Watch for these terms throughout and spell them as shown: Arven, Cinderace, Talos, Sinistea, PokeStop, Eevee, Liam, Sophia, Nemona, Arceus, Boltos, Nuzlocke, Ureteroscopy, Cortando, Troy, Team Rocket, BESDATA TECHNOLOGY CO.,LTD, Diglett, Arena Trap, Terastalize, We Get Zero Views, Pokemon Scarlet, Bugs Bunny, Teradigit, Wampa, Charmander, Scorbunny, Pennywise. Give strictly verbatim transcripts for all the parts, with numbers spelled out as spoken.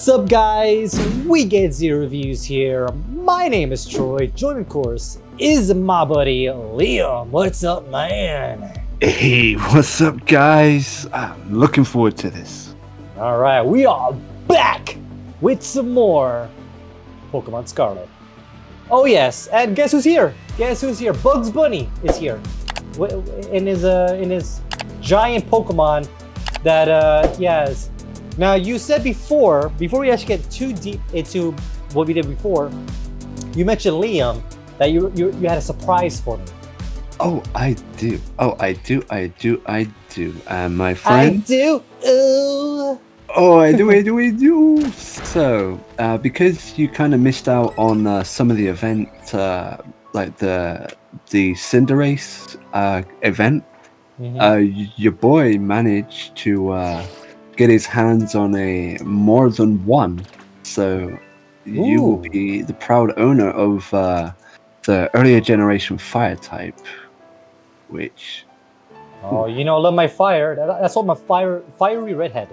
What's up, guys? We Get Zero Views here. My name is Troy. Joining, of course, is my buddy Liam. What's up, man? Hey, what's up, guys? I'm looking forward to this. All right, we are back with some more Pokemon Scarlet. Oh yes, and guess who's here? Guess who's here? Bugs Bunny is here in his uh, in his giant Pokemon that uh, he has. Now, you said before, before we actually get too deep into what we did before, you mentioned Liam, that you you, you had a surprise for me. Oh, I do. Oh, I do. I do. I do. And my friend. I do. Ooh. Oh, I do. I do. I do. So, uh, because you kind of missed out on uh, some of the event, uh, like the the Cinderace uh, event, mm-hmm. uh, your boy managed to. Uh, Get his hands on a more than one, so Ooh. You will be the proud owner of uh, the earlier generation fire type. Which, oh, you know, I love my fire. That's all my fire, fiery redhead,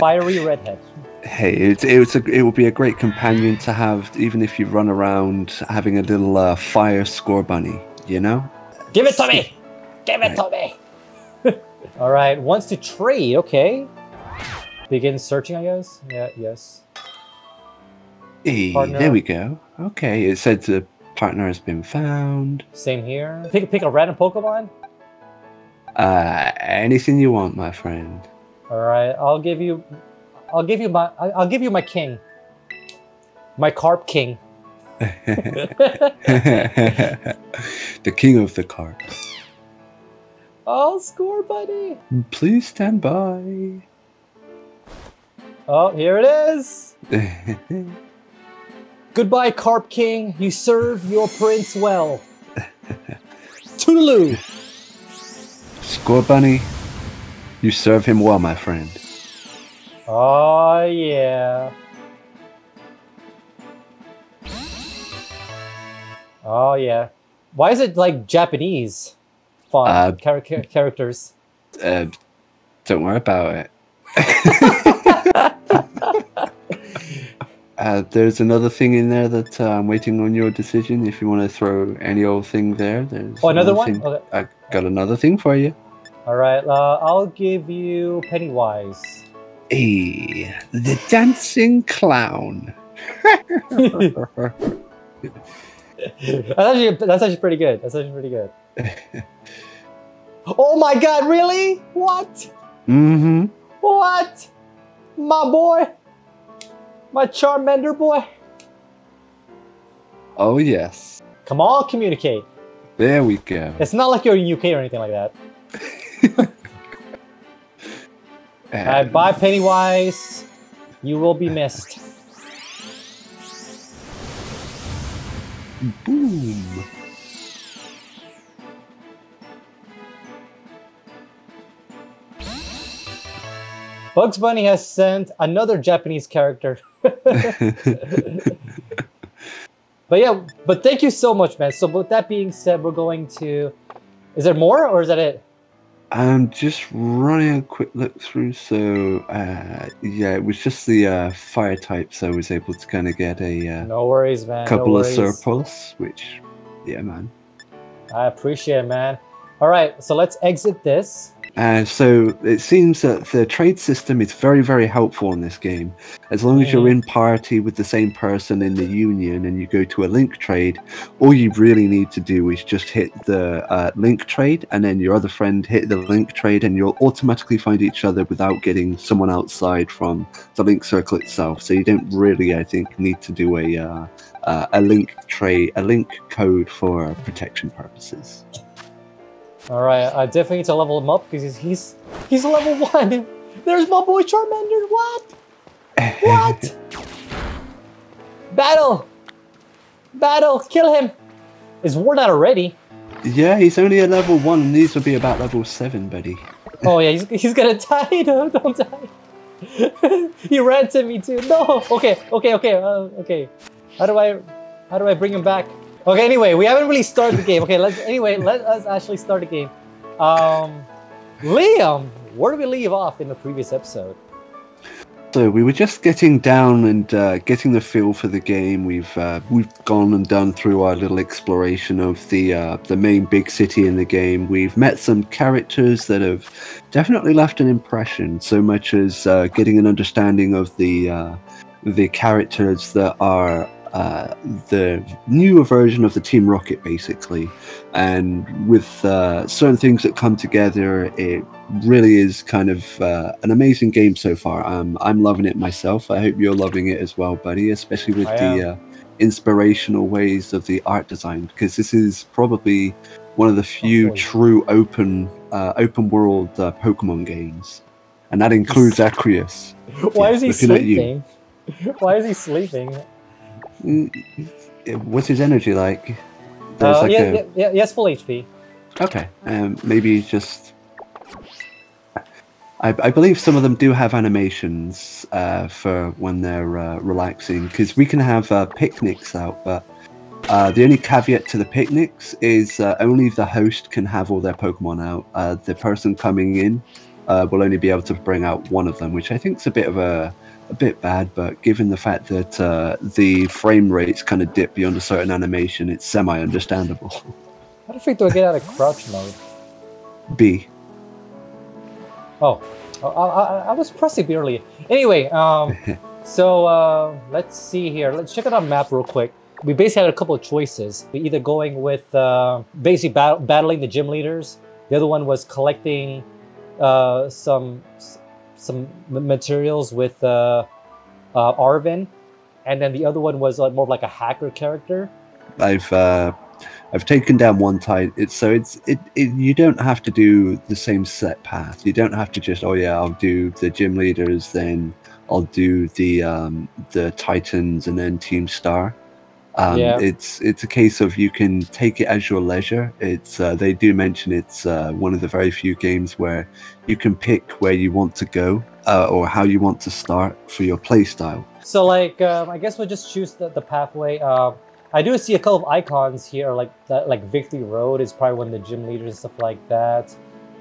fiery redhead. Hey, it it was a, it would be a great companion to have, even if you run around having a little uh, fire Scorbunny. You know, give it to me, give it to me. All right, wants to trade, okay. Begin searching, I guess? Yeah, yes. Hey, there we go. Okay, it said the partner has been found. Same here. Pick, pick a random Pokemon? Uh, anything you want, my friend. All right, I'll give you, I'll give you my, I'll give you my king. My carp king. The king of the carps. I'll score, buddy. Please stand by. Oh, here it is. Goodbye, Carp King. You serve your prince well. Toodaloo. Scorbunny, you serve him well, my friend. Oh, yeah. Oh, yeah. Why is it like Japanese? Uh, Char characters. Uh, don't worry about it. uh, there's another thing in there that uh, I'm waiting on your decision. If you want to throw any old thing there, there's oh, another, another one. Okay. I got another thing for you. All right, uh, I'll give you Pennywise. Hey, the dancing clown. that's, actually, that's actually pretty good. That's actually pretty good. Oh my god, really? What? Mm-hmm. What? My boy? My Charmander boy? Oh, yes. Come on, communicate. There we go. It's not like you're in U K or anything like that. All right, bye, Pennywise. You will be missed. Boom. Bugs Bunny has sent another Japanese character. But yeah, but thank you so much, man. So with that being said, we're going to... Is there more or is that it? I'm just running a quick look through. So uh, yeah, it was just the uh, fire types I was able to kind of get a uh, no worries, man. couple no worries. of surplus, which, yeah, man. I appreciate it, man. All right, so let's exit this. Uh, so it seems that the trade system is very, very helpful in this game. As long as you're in party with the same person in the union and you go to a link trade, all you really need to do is just hit the uh, link trade, and then your other friend hit the link trade, and you'll automatically find each other without getting someone outside from the link circle itself. So you don't really, I think, need to do a uh, uh, a link trade, a link code for protection purposes. All right, I definitely need to level him up because he's, he's he's level one. There's my boy Charmander. What? What? Battle! Battle! Kill him! Is Ward out already? Yeah, he's only at level one, and these will be about level seven, buddy. Oh yeah, he's he's gonna die. No, don't die. He ran to me too. No. Okay, okay, okay, uh, okay. How do I how do I bring him back? Okay, anyway, we haven't really started the game. Okay, let's anyway, let us actually start the game. Um, Liam, where did we leave off in the previous episode? So we were just getting down and uh, getting the feel for the game. We've uh, we've gone and done through our little exploration of the uh, the main big city in the game. We've met some characters that have definitely left an impression, so much as uh, getting an understanding of the uh, the characters that are uh, the newer version of the Team Rocket, basically. And with uh, certain things that come together, it really is kind of uh, an amazing game so far. Um, I'm loving it myself. I hope you're loving it as well, buddy, especially with I the uh, inspirational ways of the art design, because this is probably one of the few okay. true open uh, open world uh, Pokemon games. And that includes Arceus. Why yeah, is he sleeping? Why is he sleeping? What's his energy like? Uh, like yeah, a... yeah, yeah, yes, full H P. Okay, um, maybe just... I, I believe some of them do have animations uh, for when they're uh, relaxing, because we can have uh, picnics out, but uh, the only caveat to the picnics is uh, only the host can have all their Pokemon out. Uh, the person coming in uh, will only be able to bring out one of them, which I think is a bit of a... a bit bad, but given the fact that uh, the frame rates kind of dip beyond a certain animation, it's semi-understandable. How the frick do I get out of crouch mode? B. Oh, I, I, I was pressing B earlier. Anyway, um, so uh, let's see here. Let's check out our map real quick. We basically had a couple of choices. We either going with uh, basically bat battling the gym leaders. The other one was collecting uh, some... some materials with uh, uh, Arven, and then the other one was uh, more of like a hacker character. I've uh, I've taken down one type. It's so it's it, it. You don't have to do the same set path. You don't have to just oh yeah, I'll do the gym leaders, then I'll do the um, the Titans, and then Team Star. Um, yeah. It's it's a case of you can take it as your leisure. It's uh, they do mention it's uh, one of the very few games where you can pick where you want to go uh, or how you want to start for your playstyle. So like um, I guess we'll just choose the, the pathway. Uh, I do see a couple of icons here, like that, like Victory Road is probably one of the gym leaders and stuff like that.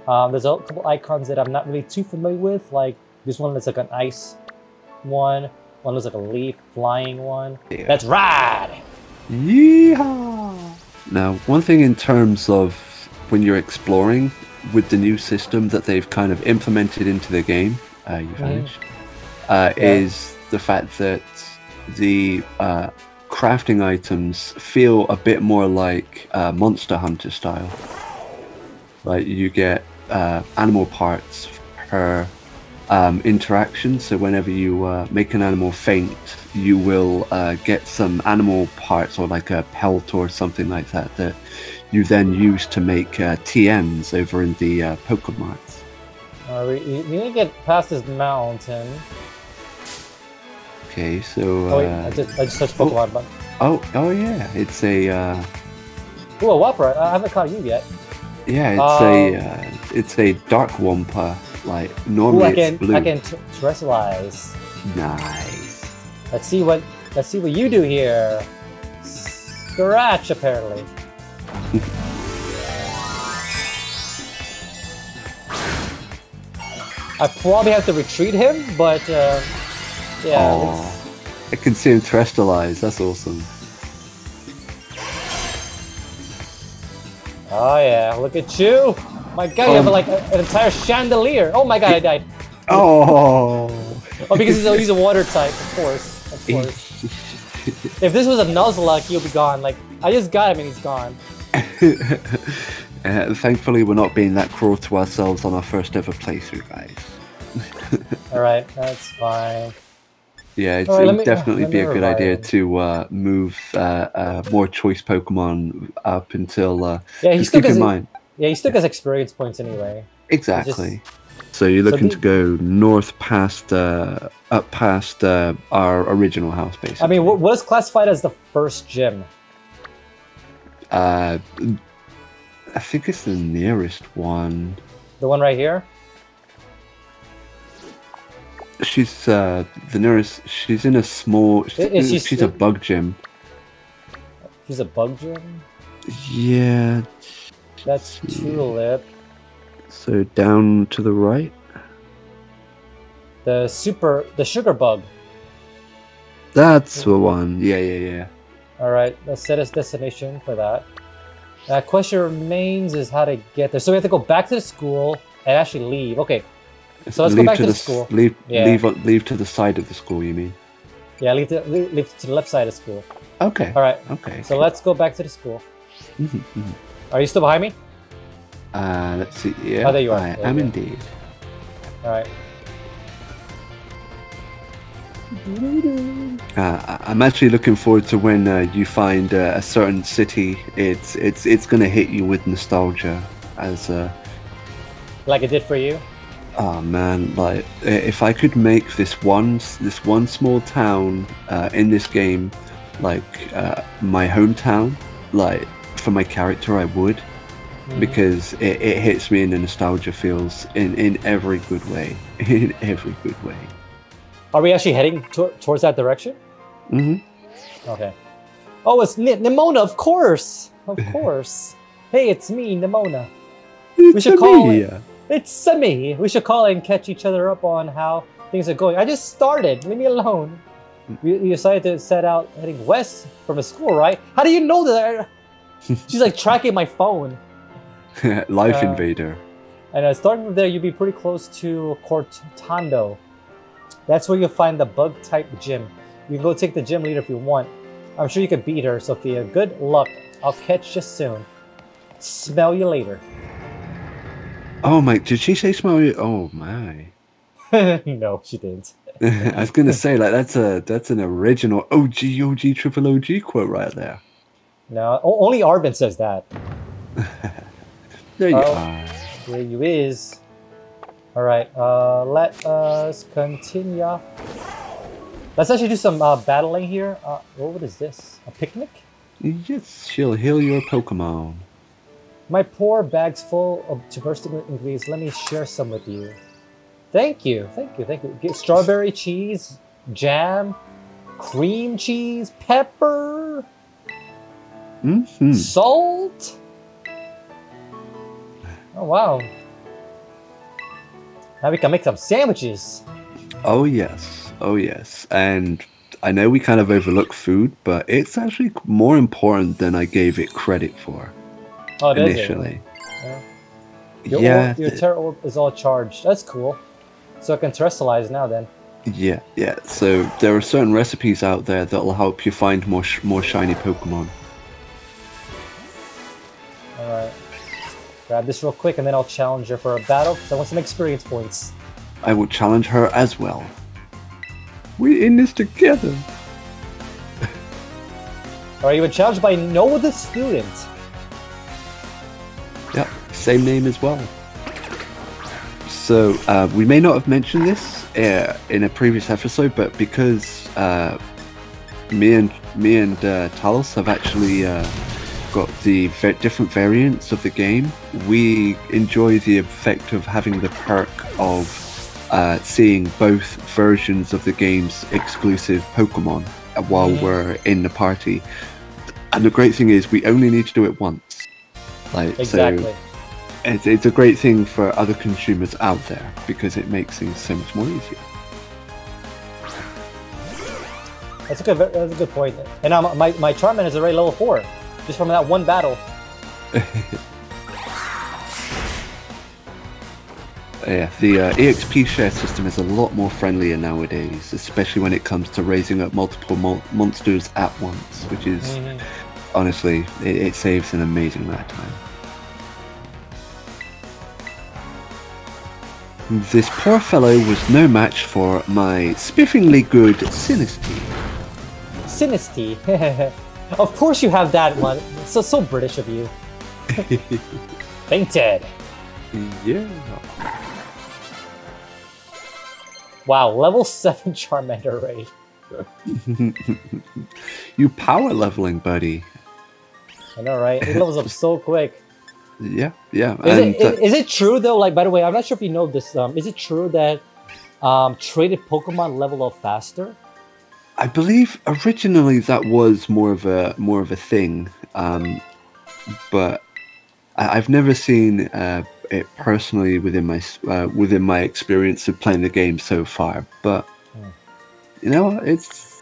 Um, there's a couple icons that I'm not really too familiar with, like this one that's like an ice one. One looks like a leaf flying one. Yeah. Let's ride! Yeehaw! Now, one thing in terms of when you're exploring with the new system that they've kind of implemented into the game, uh, you vanished, mm. uh, yeah. is the fact that the uh, crafting items feel a bit more like uh, Monster Hunter style. Like you get uh, animal parts per Um, interaction, so whenever you uh, make an animal faint, you will uh, get some animal parts or like a pelt or something like that that you then use to make uh, T Ms over in the uh, Pokemarts. Uh, we, we need to get past this mountain. Okay, so... Uh, oh, wait, I just, I just touched Pokemon oh, button. Oh, oh yeah, it's a... Uh... Ooh, a Wampa. I haven't caught you yet. Yeah, it's um... a uh, it's a dark Wampa. Like normally Ooh, I can, it's blue. I can terastalize. Nice. Let's see what let's see what you do here. Scratch apparently. I probably have to retreat him, but uh, yeah. Oh, I can see him terastalize. That's awesome. Oh yeah! Look at you. My god, you um, have like a, an entire chandelier. Oh my god, I died. Oh. Oh, because he's a, he's a water type, of course. Of course. If this was a Nuzlocke, he'll be gone. Like, I just got him and he's gone. uh, thankfully, we're not being that cruel to ourselves on our first ever playthrough, guys. Alright, that's fine. Yeah, it's, right, it would definitely uh, be a good idea him. to uh, move uh, uh, more choice Pokemon up until... Uh, yeah, he's still keep in mind. Yeah, he still gets experience points anyway. Exactly. Just... So you're looking so the... to go north past, uh, up past uh, our original house, basically. I mean, what was classified as the first gym? Uh, I think it's the nearest one. The one right here? She's uh, the nearest. She's in a small. Is she's she's a bug gym. She's a bug gym? Yeah. That's Tulip. So down to the right. The super, the sugar bug. That's the one. Yeah, yeah, yeah. All right, let's set a destination for that. The uh, question remains is how to get there. So we have to go back to the school and actually leave. Okay, so let's leave go back to, to the school. Leave, yeah. leave, leave to the side of the school, you mean? Yeah, leave to, leave, leave to the left side of school. Okay. All right. Okay. So cool. Let's go back to the school. Mm-hmm, mm-hmm. Are you still behind me? Uh, let's see. Yeah, oh, there you are. I there am you indeed. All right. Uh, I'm actually looking forward to when uh, you find uh, a certain city. It's it's it's gonna hit you with nostalgia, as uh, like it did for you. Oh man, like if I could make this one this one small town uh, in this game, like uh, my hometown, like for my character, I would, mm-hmm. because it, it hits me in the nostalgia feels in in every good way, in every good way. Are we actually heading to towards that direction? Mm-hmm. Okay. Oh, it's ne Nemona, of course! Of course. Hey, it's me, Nemona. It's we should call me. In, it's me. We should call and catch each other up on how things are going. I just started. Leave me alone. We, we decided to set out heading west from a school, right? How do you know that? I... She's like tracking my phone. Life uh, invader. And uh, starting from there, you'd be pretty close to Cortando. That's where you'll find the bug-type gym. You can go take the gym leader if you want. I'm sure you could beat her, Sophia. Good luck. I'll catch you soon. Smell you later. Oh my, did she say smell you? Oh my. No, she didn't. I was going to say, like, that's a that's an original O G O G triple O G quote right there. No, only Arven says that. There you oh, are. There you is. Alright, uh, let us continue. Let's actually do some uh, battling here. Uh, what is this? A picnic? Yes, she'll heal your Pokemon. My poor bag's full of diverse ingredients. Let me share some with you. Thank you, thank you, thank you. Get strawberry cheese, jam, cream cheese, pepper, mm-hmm. salt. Oh, wow. Now we can make some sandwiches. Oh yes, oh yes. And I know we kind of overlook food, but it's actually more important than I gave it credit for. Oh, it initially. Is it? Yeah. Your, yeah, orb, your Terra Orb is all charged. That's cool. So I can terrestrialize now then. Yeah, yeah. So there are certain recipes out there that will help you find more sh more shiny Pokemon. All right. Grab this real quick and then I'll challenge her for a battle because I want some experience points. I will challenge her as well. We're in this together. Alright, you've been challenged by Noah the Student. Yep, same name as well. So, uh, we may not have mentioned this uh, in a previous episode, but because uh, me and, me and uh, Talos have actually... Uh, got the different variants of the game, we enjoy the effect of having the perk of uh, seeing both versions of the game's exclusive Pokemon while yeah. we're in the party. And the great thing is we only need to do it once. Like, exactly. So it's, it's a great thing for other consumers out there because it makes things so much more easier. That's a good, that's a good point. And now my, my Charmander is already level four. Just from that one battle. Yeah, the uh, E X P share system is a lot more friendlier nowadays, especially when it comes to raising up multiple mo monsters at once, which is, mm-hmm. honestly, it, it saves an amazing amount of time. This poor fellow was no match for my spiffingly good Sinistea. Sinistea? Of course you have that one. So so British of you. Fainted. Yeah. Wow, level seven Charmander raid. You power leveling, buddy. I know, right? It levels up so quick. Yeah, yeah. Is it, is, is it true though? Like, by the way, I'm not sure if you know this. Um, is it true that um, traded Pokemon level up faster? I believe originally that was more of a more of a thing, um, but I've never seen uh, it personally within my uh, within my experience of playing the game so far. But mm. you know, it's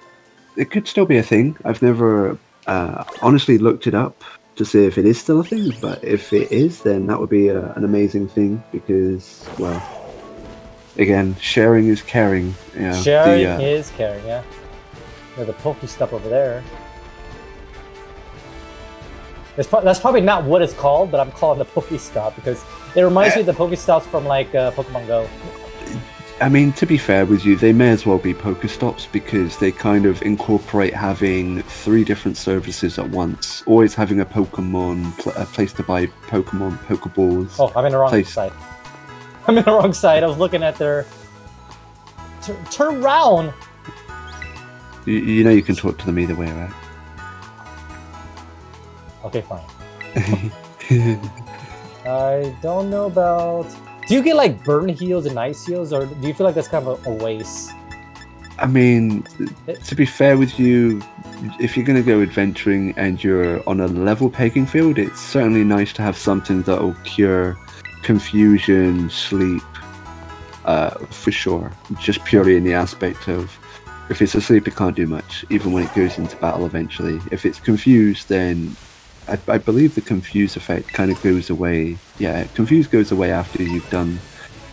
it could still be a thing. I've never uh, honestly looked it up to see if it is still a thing. But if it is, then that would be a, an amazing thing, because, well, again, sharing is caring. You know, sharing the, uh, is caring. Yeah. There's a PokeStop over there. Pro that's probably not what it's called, but I'm calling the PokeStop because it reminds me of the PokeStops from like uh, Pokemon Go. I mean, to be fair with you, they may as well be PokeStops because they kind of incorporate having three different services at once. Always having a Pokemon, pl a place to buy Pokemon, Pokeballs. Oh, I'm in the wrong place. side. I'm in the wrong side. I was looking at their... Tur turn round! You, you know you can talk to them either way, right? Okay, fine. I don't know about... Do you get like burn heals and ice heals, or do you feel like that's kind of a, a waste? I mean, it... to be fair with you, if you're going to go adventuring and you're on a level pegging field, it's certainly nice to have something that'll cure confusion, sleep, uh, for sure. Just purely in the aspect of, if it's asleep, it can't do much, even when it goes into battle eventually. If it's confused, then... I, I believe the confuse effect kind of goes away. Yeah, confuse goes away after you've done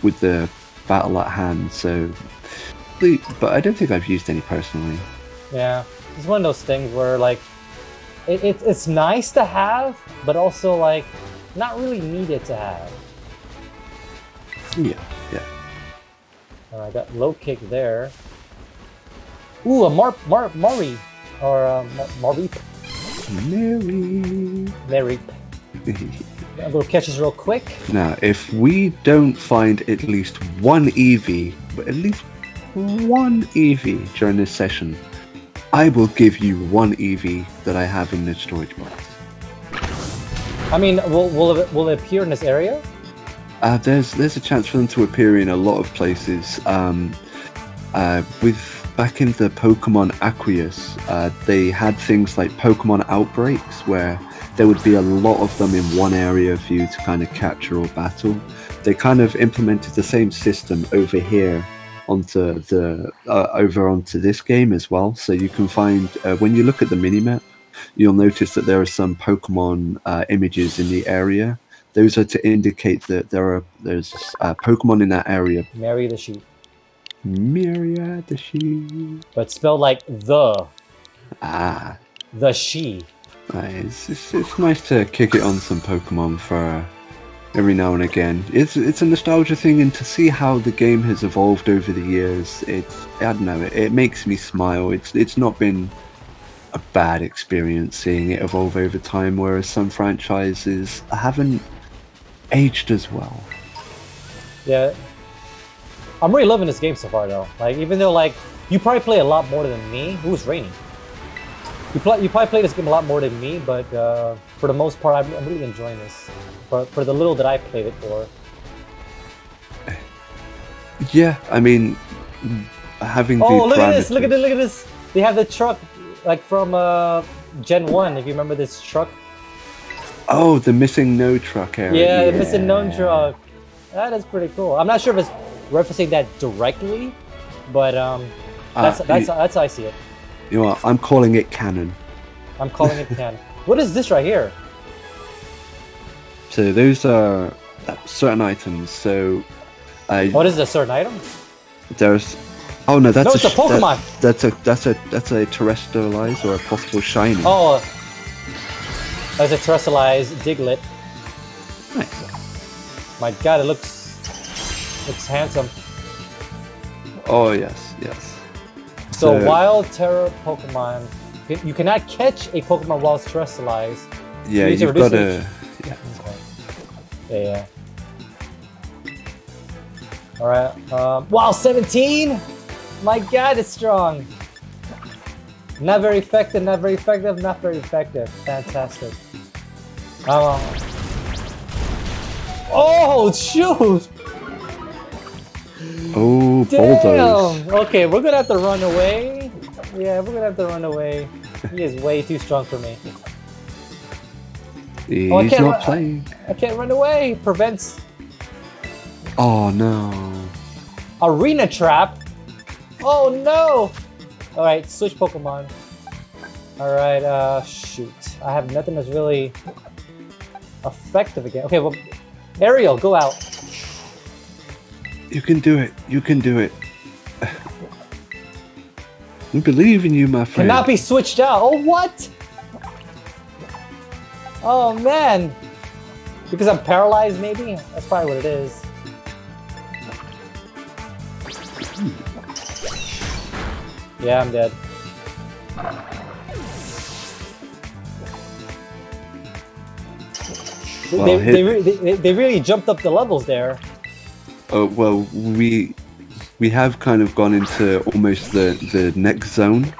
with the battle at hand. So, but I don't think I've used any personally. Yeah, it's one of those things where like it, it it's nice to have, but also like not really needed to have. Yeah, yeah. And I got low kick there. Ooh, a Mar Mar Mari or uh, Mar Marby. Mary. Mary. I'm going to catch this real quick. Now, if we don't find at least one Eevee, but at least one Eevee during this session, I will give you one Eevee that I have in the storage box. I mean, will will it, will it appear in this area? Uh, there's there's a chance for them to appear in a lot of places. Um, uh, with Back in the Pokemon Arceus, uh, they had things like Pokemon outbreaks where there would be a lot of them in one area for you to kind of capture or battle. They kind of implemented the same system over here onto the uh, over onto this game as well. So you can find uh, when you look at the minimap, you'll notice that there are some Pokemon uh, images in the area. Those are to indicate that there are there's uh, Pokemon in that area. Mary the sheep. Myriad the she, but spelled like the ah the she. It's, it's it's nice to kick it on some Pokemon for every now and again. It's it's a nostalgia thing, and to see how the game has evolved over the years, it's I don't know. It, it makes me smile. It's it's not been a bad experience seeing it evolve over time, whereas some franchises haven't aged as well. Yeah. I'm really loving this game so far, though. Like, even though, like, you probably play a lot more than me. Who's raining? You, play, you probably play this game a lot more than me, but uh, for the most part, I'm, I'm really enjoying this. For, for the little that I played it for. Yeah, I mean, having. Oh, look at this! Look at this! Look at this! They have the truck, like from uh, Gen one. If you remember this truck. Oh, the missing no truck area. Yeah, yeah. The missing no truck. That is pretty cool. I'm not sure if it's referencing that directly, but um, that's, uh, that's, you, that's how I see it. You know what, I'm calling it canon. I'm calling it canon. What is this right here? So those are certain items, so... Uh, what is a certain item? There's... Oh no, that's no, a... it's a Pokemon! That, that's a that's a, that's a Terastalize or a possible shiny. Oh, that's a Terastalize Diglett. Nice. My god, it looks... Looks handsome. Oh yes, yes. So, so wild Terra Pokemon, you cannot catch a Pokemon while terrestrialized. Yeah, you you've got to. Yeah. Okay. Yeah, yeah. All right. Um, wow, seventeen. My God, it's strong. Not very effective. Not very effective. Not very effective. Fantastic. Um, oh shoot! Oh, Boltos. Okay, we're gonna have to run away. Yeah, we're gonna have to run away. He is way too strong for me. He's oh, I can't not playing. I, I can't run away. Prevents Oh no. Arena Trap? Oh no! Alright, switch Pokemon. Alright, uh, shoot. I have nothing that's really effective again. Okay, well, Ariel, go out. You can do it. You can do it. We believe in you, my friend. Cannot be switched out. Oh, what? Oh, man. Because I'm paralyzed, maybe? That's probably what it is. Yeah, I'm dead. Well, they, they, re they, they really jumped up the levels there. Oh, well, we we have kind of gone into almost the, the next zone.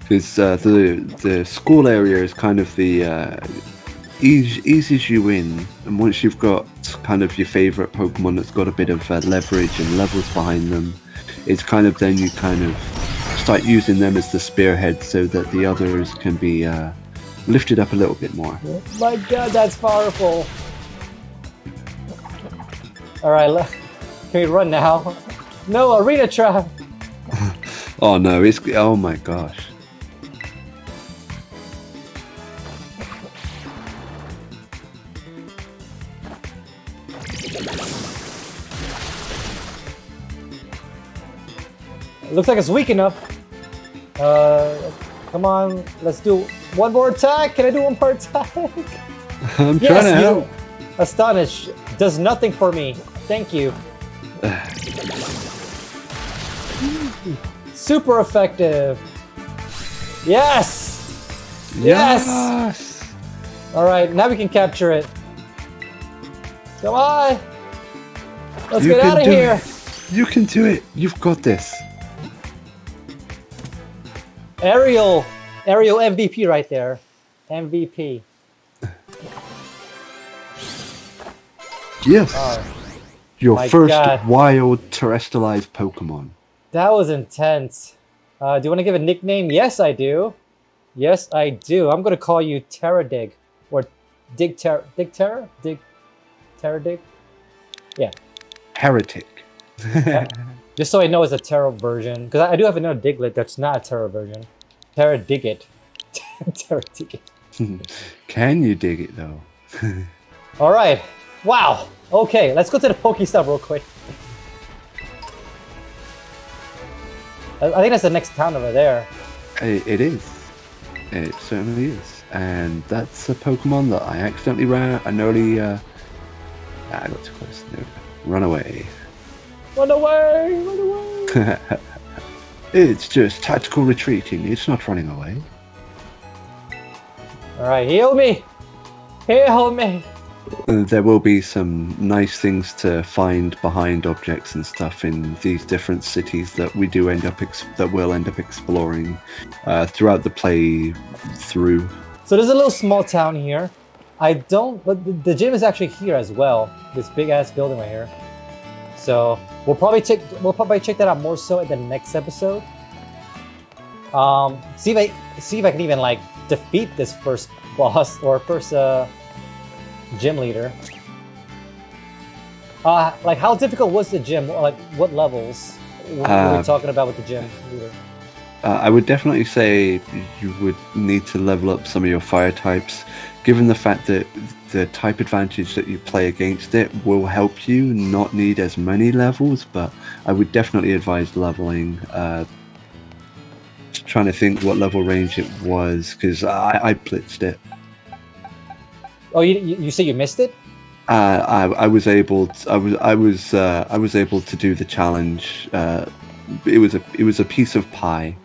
Because uh, the, the school area is kind of the... Uh, ease, eases you in, and once you've got kind of your favorite Pokemon that's got a bit of uh, leverage and levels behind them, it's kind of then you kind of start using them as the spearhead so that the others can be... Uh, lifted up a little bit more. My god, that's powerful. Alright, can we run now? No, Arena Trap! Oh no, it's... oh my gosh. It looks like it's weak enough. Uh, come on, let's do... one more attack! Can I do one more attack? I'm yes, trying to help. Astonish does nothing for me. Thank you. Super effective. Yes! Yes! Yes! Alright, now we can capture it. Come on! Let's you get out of here! It. You can do it. You've got this. Ariel! Ariel M V P right there. M V P. Yes. Oh, your first God. wild terrestrialized Pokemon. That was intense. Uh, do you want to give a nickname? Yes, I do. Yes, I do. I'm going to call you Teradig. Or Dig Terror. Dig Terror? Dig Teradig? Yeah. Heretic. Yeah. Just so I know it's a Terra version. Because I do have another Diglett that's not a Terra version. Teradigit. Teradigit. Can you dig it though? All right. Wow. Okay, let's go to the PokeStop real quick. I think that's the next town over there. It, it is. It certainly is. And that's a Pokemon that I accidentally ran. I nearly. Uh, I got too close. No. Run away. Run away! Run away! It's just tactical retreating, it's not running away. Alright, heal me! Heal me! Uh, there will be some nice things to find behind objects and stuff in these different cities that we do end up, ex that we'll end up exploring uh, throughout the play through. So there's a little small town here. I don't, but the gym is actually here as well. This big ass building right here. So we'll probably check we'll probably check that out more so in the next episode. Um, see if I see if I can even like defeat this first boss or first uh, gym leader. Uh, like how difficult was the gym? Like what levels were uh, we talking about with the gym leader? Uh, I would definitely say you would need to level up some of your fire types, given the fact that the type advantage that you play against it will help you not need as many levels, but I would definitely advise leveling. Uh, trying to think what level range it was, because I, I blitzed it. Oh, you you say you missed it? Uh, I I was able to, I was I was uh, I was able to do the challenge. Uh, it was a it was a piece of pie.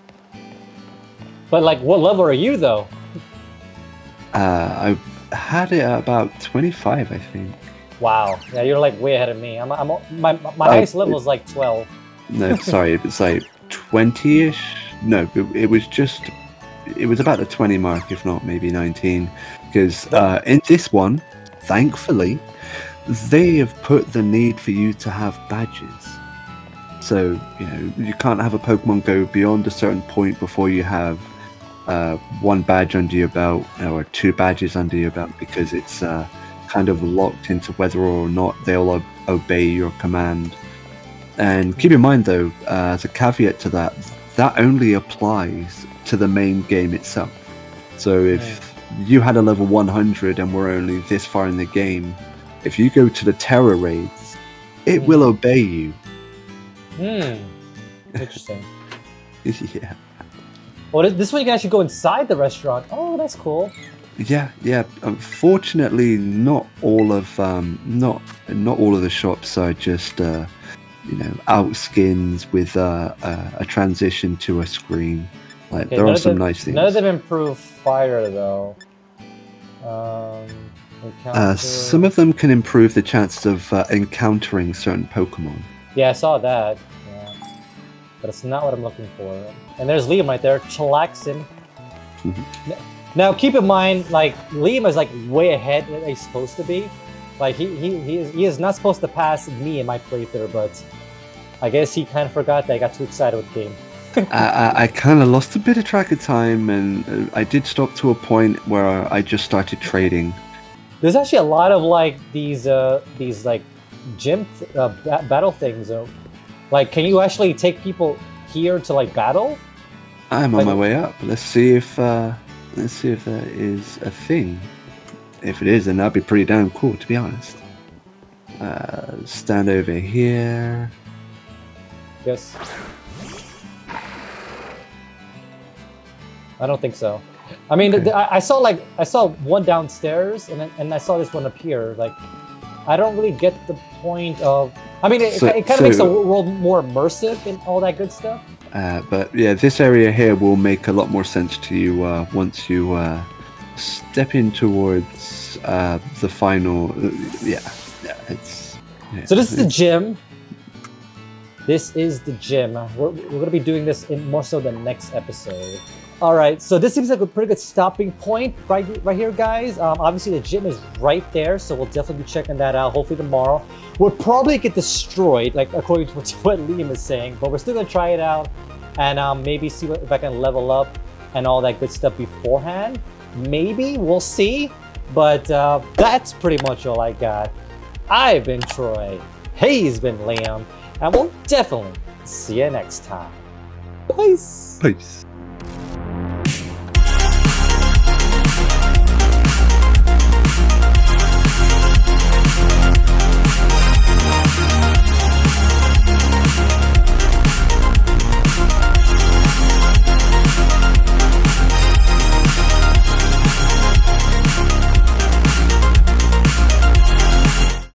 But like, what level are you though? Uh, I. had it at about twenty-five, I think. Wow, yeah, you're like way ahead of me. I'm, I'm my my highest uh, level is like twelve. No, sorry, it's like twenty-ish. No, it, it was just, it was about the twenty mark, if not maybe nineteen. Because uh, in this one, thankfully, they have put the need for you to have badges. So you know you can't have a Pokemon go beyond a certain point before you have. Uh, one badge under your belt or two badges under your belt, because it's uh, kind of locked into whether or not they'll obey your command. And keep in mind though, uh, as a caveat to that, that only applies to the main game itself. So if you had a level one hundred and we're only this far in the game, if you go to the Terra raids, it mm. will obey you. Hmm. Interesting. Yeah. Well, this way you can actually go inside the restaurant. Oh, that's cool. Yeah, yeah. Unfortunately, not all of um, not not all of the shops are just uh, you know, outskins with uh, uh, a transition to a screen. Like okay, there are some nice things. None of them improve fire though. Um, uh, some of them can improve the chance of uh, encountering certain Pokemon. Yeah, I saw that. Yeah. But it's not what I'm looking for. And there's Liam right there, chillaxing. Mm-hmm. Now keep in mind, like Liam is like way ahead where he's supposed to be. Like he he he is, he is not supposed to pass me in my playthrough, but I guess he kind of forgot that. I got too excited with the game. I, I, I kind of lost a bit of track of time, and I did stop to a point where I just started trading. There's actually a lot of like these uh, these like gym th uh, ba battle things. Uh, like, can you actually take people here to like battle? I'm like, on my way up. Let's see if uh, let's see if that is a thing. If it is, then that'd be pretty damn cool, to be honest. Uh, stand over here. Yes. I don't think so. I mean, okay. I, I saw like I saw one downstairs, and then, and I saw this one up here. Like, I don't really get the point of. I mean, it, so, it, it kind of so, makes the world more immersive and all that good stuff. Uh, but yeah, this area here will make a lot more sense to you uh, once you uh, step in towards uh, the final. Uh, yeah, yeah, it's. Yeah, so this is the gym. This is the gym. We're we're gonna be doing this in more so the next episode. All right, so this seems like a pretty good stopping point right, right here, guys. Um, obviously, the gym is right there, so we'll definitely be checking that out, hopefully tomorrow. We'll probably get destroyed, like according to what Liam is saying, but we're still going to try it out and um, maybe see what, if I can level up and all that good stuff beforehand. Maybe, we'll see. But uh, that's pretty much all I got. I've been Troy, he's been Liam, and we'll definitely see you next time. Peace. Peace.